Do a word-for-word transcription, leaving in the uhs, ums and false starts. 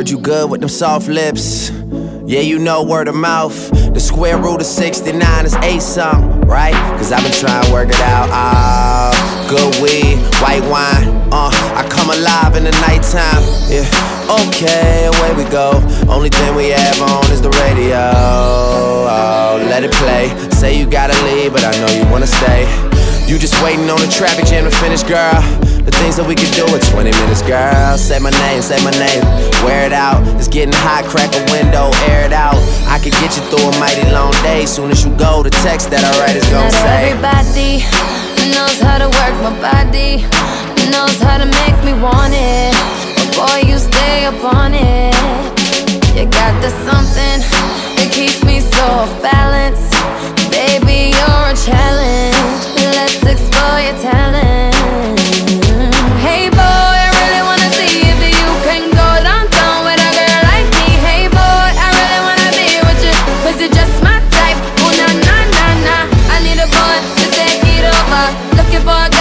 heard you good with them soft lips. Yeah, you know word of mouth. The square root of sixty-nine is eight something, right? Cause I've been trying to work it out. Ah, oh, good weed, white wine. Uh, I come alive in the nighttime. Yeah, okay, away we go. Only thing we have on is the radio. Oh, let it play. Say you gotta leave, but I know you wanna stay. You just waiting on the traffic jam to finish, girl. The things that we can do in twenty minutes, girl. Say my name, say my name. Wear it out. It's getting hot, crack a window, air it out. I can get you through a mighty long day. Soon as you go, the text that I write is gonna say. Not everybody knows how to work my body, knows how to make me want it. But boy, you stay upon it. You got the something that keeps me so off balance. Baby, you're a challenge. Let's explore your talent. Hey boy, I really wanna see if you can go downtown with a girl like me. Hey boy, I really wanna be with you, cause you're just my type. Oh na na na na, I need a boy to take it over. Looking for a girl